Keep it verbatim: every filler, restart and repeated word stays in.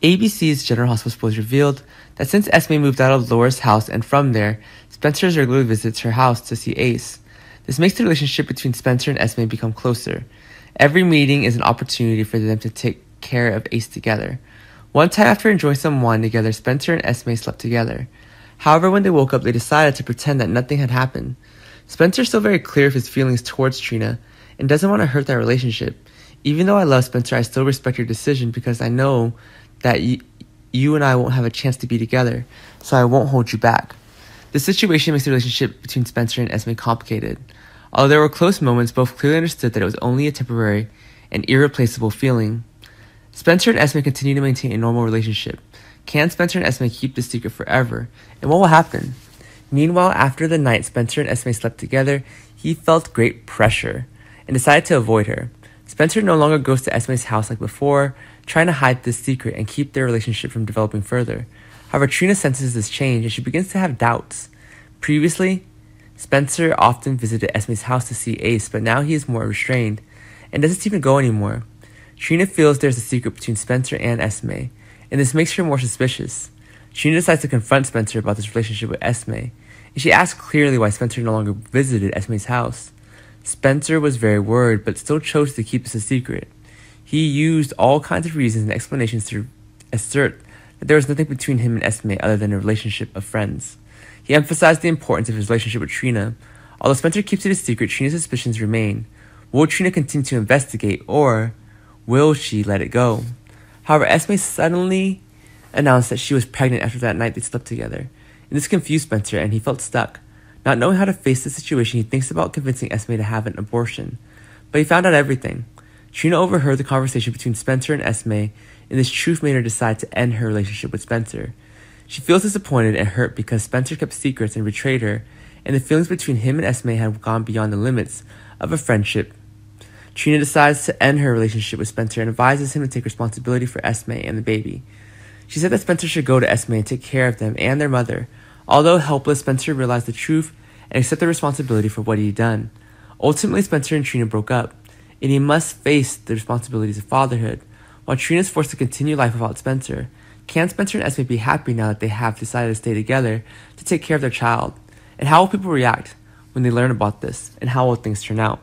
A B C's General Hospital has revealed that since Esme moved out of Laura's house and from there, Spencer regularly visits her house to see Ace. This makes the relationship between Spencer and Esme become closer. Every meeting is an opportunity for them to take care of Ace together. One time after enjoying some wine together, Spencer and Esme slept together. However, when they woke up, they decided to pretend that nothing had happened. Spencer is still very clear of his feelings towards Trina and doesn't want to hurt that relationship. Even though I love Spencer, I still respect your decision because I know that y you and I won't have a chance to be together, so I won't hold you back. This situation makes the relationship between Spencer and Esme complicated. Although there were close moments, both clearly understood that it was only a temporary and irreplaceable feeling. Spencer and Esme continue to maintain a normal relationship. Can Spencer and Esme keep this secret forever? And what will happen? Meanwhile, after the night Spencer and Esme slept together, he felt great pressure and decided to avoid her. Spencer no longer goes to Esme's house like before, trying to hide this secret and keep their relationship from developing further. However, Trina senses this change and she begins to have doubts. Previously, Spencer often visited Esme's house to see Ace, but now he is more restrained and doesn't even go anymore. Trina feels there's a secret between Spencer and Esme, and this makes her more suspicious. Trina decides to confront Spencer about this relationship with Esme, and she asks clearly why Spencer no longer visited Esme's house. Spencer was very worried, but still chose to keep this a secret. He used all kinds of reasons and explanations to assert that there was nothing between him and Esme other than a relationship of friends. He emphasized the importance of his relationship with Trina. Although Spencer keeps it a secret, Trina's suspicions remain. Will Trina continue to investigate, or will she let it go? However, Esme suddenly announced that she was pregnant after that night they slept together, and this confused Spencer and he felt stuck. Not knowing how to face the situation, he thinks about convincing Esme to have an abortion, but he found out everything. Trina overheard the conversation between Spencer and Esme, and this truth made her decide to end her relationship with Spencer. She feels disappointed and hurt because Spencer kept secrets and betrayed her, and the feelings between him and Esme had gone beyond the limits of a friendship. Trina decides to end her relationship with Spencer and advises him to take responsibility for Esme and the baby. She said that Spencer should go to Esme and take care of them and their mother. Although helpless, Spencer realized the truth and accepted responsibility for what he had done. Ultimately, Spencer and Trina broke up, and he must face the responsibilities of fatherhood, while Trina is forced to continue life without Spencer. Can Spencer and Esme be happy now that they have decided to stay together to take care of their child? And how will people react when they learn about this? And how will things turn out?